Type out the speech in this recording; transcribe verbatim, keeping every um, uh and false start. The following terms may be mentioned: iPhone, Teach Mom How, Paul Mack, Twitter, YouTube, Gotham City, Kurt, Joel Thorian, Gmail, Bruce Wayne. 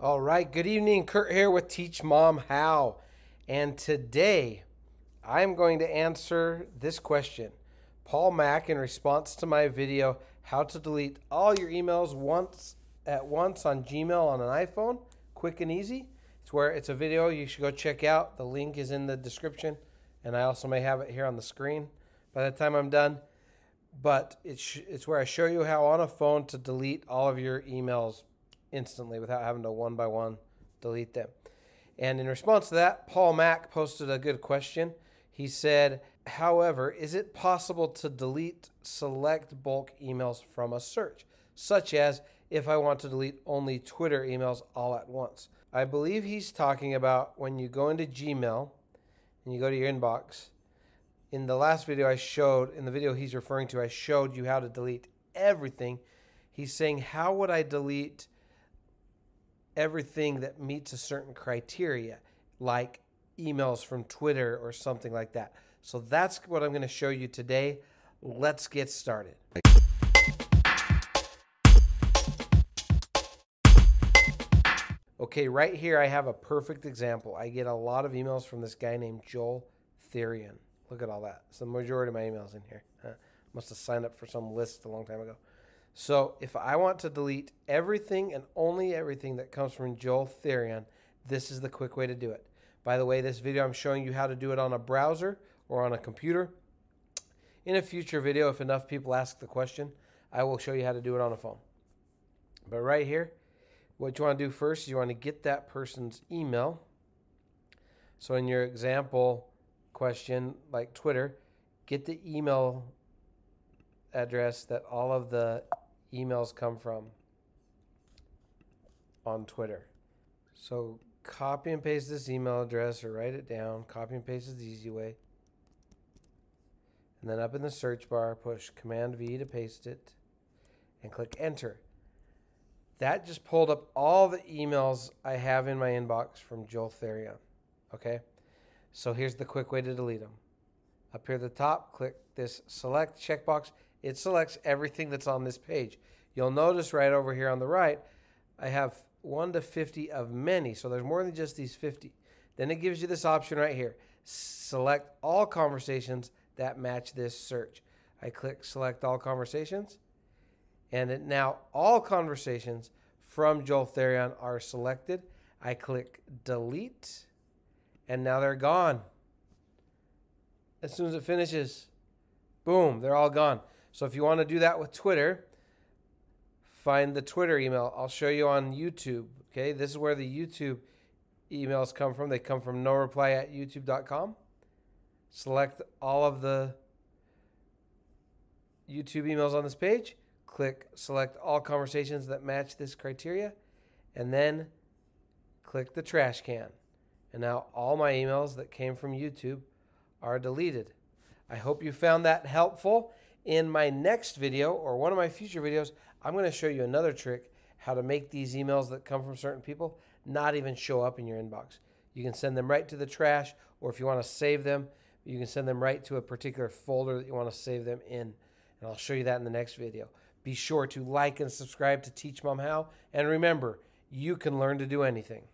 All right, good evening. Kurt here with Teach Mom How. And today I'm going to answer this question. Paul Mack, in response to my video, how to delete all your emails once at once on Gmail on an iPhone, quick and easy. It's where it's a video you should go check out. The link is in the description, and I also may have it here on the screen by the time I'm done. But it's, it's where I show you how on a phone to delete all of your emails instantly without having to one by one delete them. And in response to that, Paul Mack posted a good question. He said, however, is it possible to delete select bulk emails from a search, such as if I want to delete only Twitter emails all at once? I believe he's talking about when you go into Gmail and you go to your inbox. In the last video I showed, in the video he's referring to, I showed you how to delete everything. He's saying, how would I delete everything that meets a certain criteria, like emails from Twitter or something like that? So that's what I'm going to show you today. Let's get started. Okay, right here I have a perfect example. I get a lot of emails from this guy named Joel Thorian. Look at all that. It's the majority of my emails in here. Huh? Must have signed up for some list a long time ago. So if I want to delete everything and only everything that comes from Joel Thorian, this is the quick way to do it. By the way, this video I'm showing you how to do it on a browser or on a computer. In a future video, if enough people ask the question, I will show you how to do it on a phone. But right here, what you want to do first is you want to get that person's email. So in your example question, like Twitter, get the email address that all of the emails come from on Twitter. So copy and paste this email address or write it down. Copy and paste is the easy way. And then up in the search bar, push Command V to paste it and click Enter. That just pulled up all the emails I have in my inbox from Joel Thorian. Okay, so here's the quick way to delete them. Up here at the top, click this select checkbox. It selects everything that's on this page. You'll notice right over here on the right, I have one to fifty of many. So there's more than just these fifty. Then it gives you this option right here. Select all conversations that match this search. I click select all conversations. And it now all conversations from Joel Thorian are selected. I click delete. And now they're gone. As soon as it finishes, boom, they're all gone. So if you want to do that with Twitter, find the Twitter email. I'll show you on YouTube, okay? This is where the YouTube emails come from. They come from no reply at youtube dot com. Select all of the YouTube emails on this page. Click select all conversations that match this criteria. And then click the trash can. And now all my emails that came from YouTube are deleted. I hope you found that helpful. In my next video or one of my future videos, I'm going to show you another trick how to make these emails that come from certain people not even show up in your inbox. You can send them right to the trash, or if you want to save them, you can send them right to a particular folder that you want to save them in. And I'll show you that in the next video. Be sure to like and subscribe to Teach Mom How. And remember, you can learn to do anything.